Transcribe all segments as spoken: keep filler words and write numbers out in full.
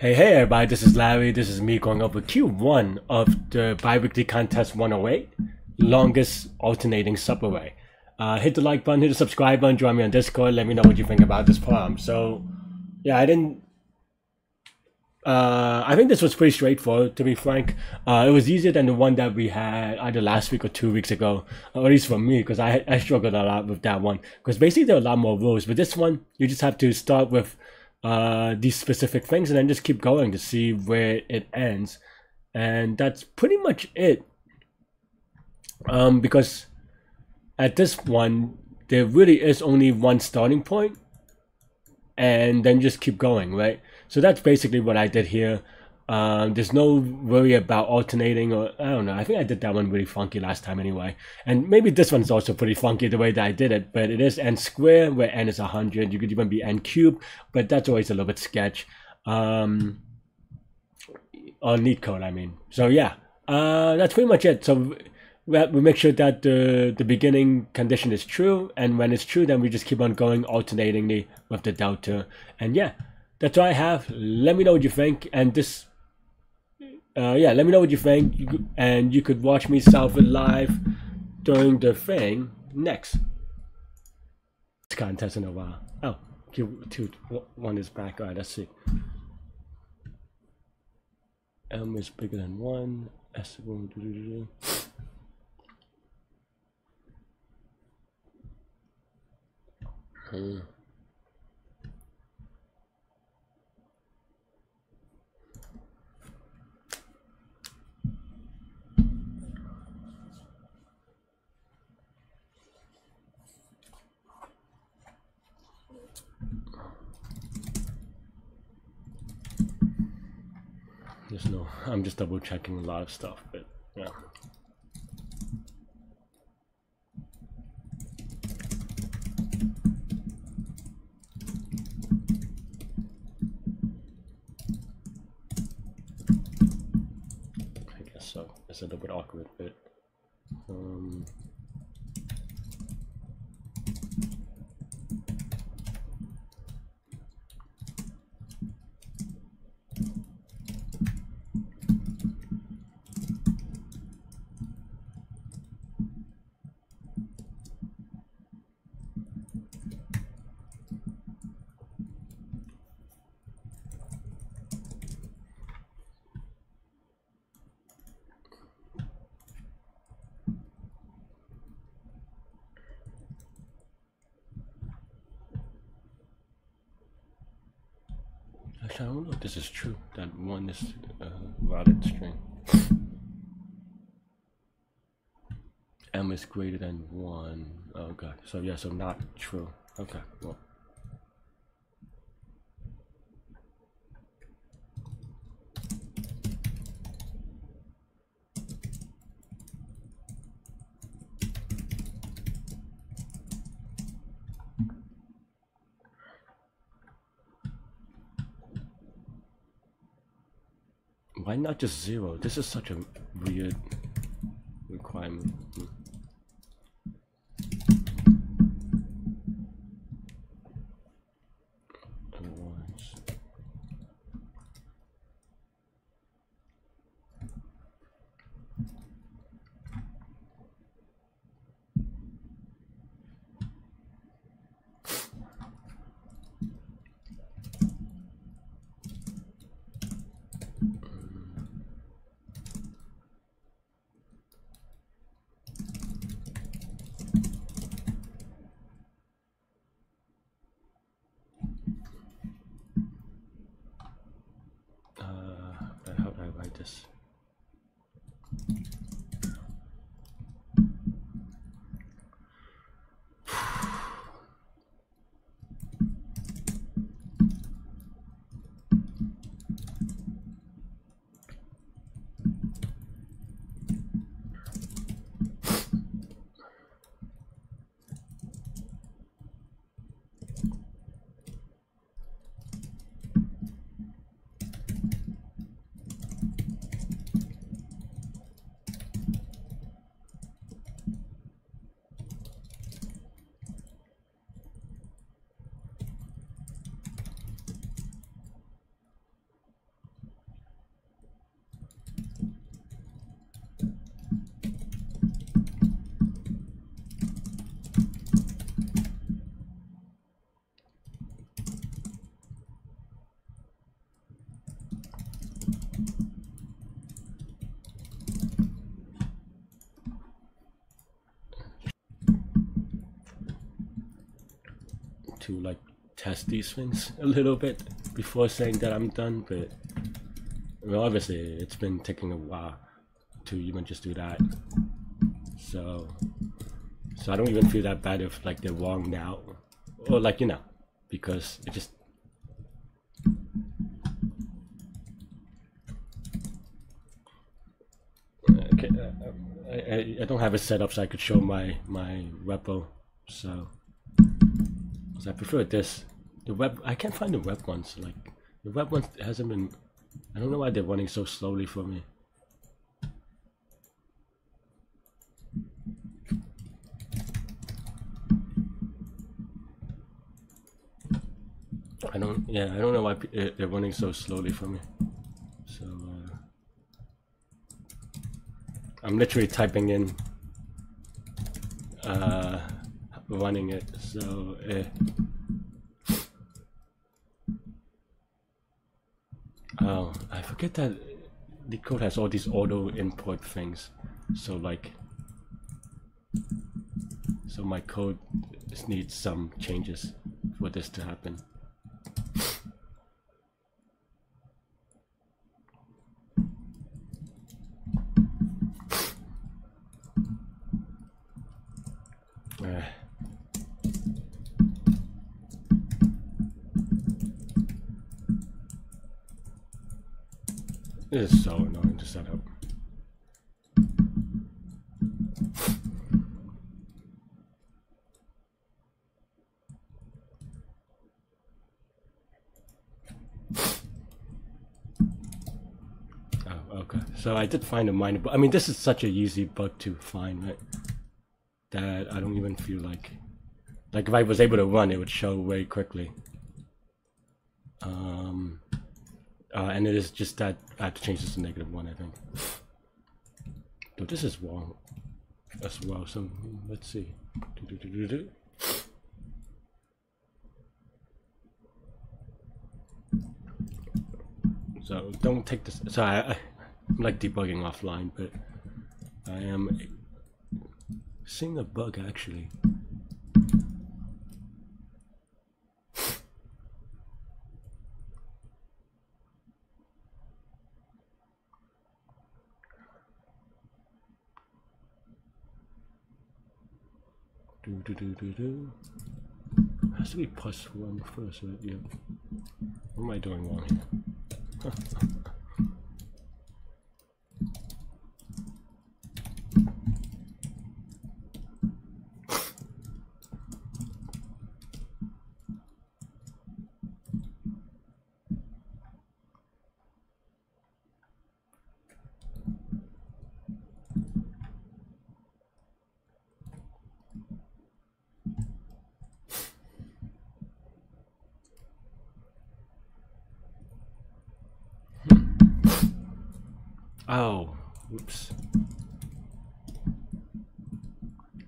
Hey, hey everybody, this is Larry. This is me going over Q one of the Biweekly Contest one oh eight, Longest Alternating Sub-Array. Uh, hit the like button, hit the subscribe button, join me on Discord, let me know what you think about this problem. So, yeah, I didn't... Uh, I think this was pretty straightforward, to be frank. Uh, it was easier than the one that we had either last week or two weeks ago, or at least for me, because I, I struggled a lot with that one. Because basically there are a lot more rules, but this one, you just have to start with uh these specific things and then just keep going to see where it ends, and that's pretty much it. Um because at this one there really is only one starting point and then just keep going, right? So that's basically what I did here. Um there's no worry about alternating, or I don't know, I think I did that one really funky last time anyway, and maybe this one's also pretty funky the way that I did it, but it is n squared where n is one hundred. You could even be n cubed, but that's always a little bit sketch, um or neat code I mean. So yeah, uh that's pretty much it. So we, we make sure that the the beginning condition is true, and when it's true then we just keep on going alternatingly with the delta. And yeah, that's all I have. Let me know what you think, and this Uh, yeah, let me know what you think, you could, and you could watch me solve it live during the thing next. It's contest in a while. Oh, Q two one is back. All right, let's see. M is bigger than one. S is hmm. There's no, I'm just double checking a lot of stuff, but yeah. I guess so. It's a little bit awkward, but um I don't know if this is true, that one is a uh, valid string. M is greater than one. Oh god, so yeah, so not true. Okay, well. Why not just zero? This is such a weird requirement. Otherwise, this. to like test these things a little bit before saying that I'm done, but well, obviously it's been taking a while to even just do that. So, so I don't even feel that bad if like they're wrong now, or like, you know, because it just. Okay, I, I, I don't have it set up so I could show my my repo, so. I prefer this. The web, I can't find the web ones. Like the web ones hasn't been. I don't know why they're running so slowly for me. I don't. Yeah, I don't know why they're running so slowly for me. So uh, I'm literally typing in. Uh, running it, so eh. Oh, I forget that the code has all these auto import things, so like so my code just needs some changes for this to happen. eh. This is so annoying to set up. Oh, okay. So I did find a minor bug. I mean, this is such an easy bug to find, right? That I don't even feel like... Like, if I was able to run, it would show very quickly. Um... Uh, and it is just that I have to change this to negative one, I think. So this is wrong as well. So let's see. Do, do, do, do, do. So don't take this. So I, I, I'm like debugging offline, but I am seeing a bug actually. Do, do, do, do. It has to be plus one first, right? Yeah. What am I doing wrong here? Oh, whoops.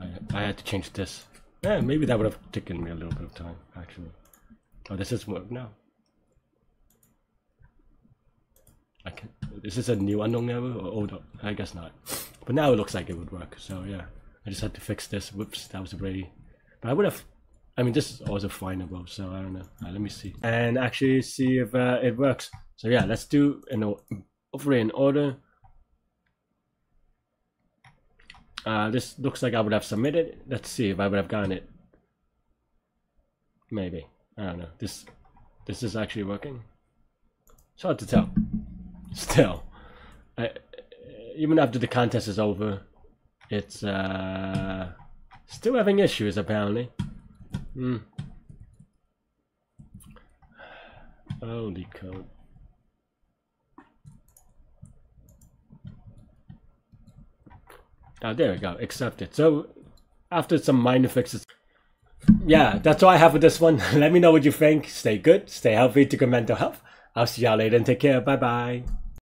I, I had to change this. Yeah, maybe that would have taken me a little bit of time, actually. Oh, this is what now. I can. Is this a new unknown error or older? I guess not. But now it looks like it would work. So yeah, I just had to fix this. Whoops, that was already. But I would have. I mean, this is also findable. So I don't know. Right, let me see and actually see if uh, it works. So yeah, let's do an hopefully in order. Uh, this looks like I would have submitted. Let's see if I would have gotten it. Maybe. I don't know. This this is actually working. It's hard to tell. Still. I, even after the contest is over, it's uh, still having issues, apparently. Hmm. Holy code. Oh, there we go. Accepted. So, after some minor fixes. Yeah, that's all I have for this one. Let me know what you think. Stay good, stay healthy, take good mental health. I'll see y'all later and take care. Bye-bye.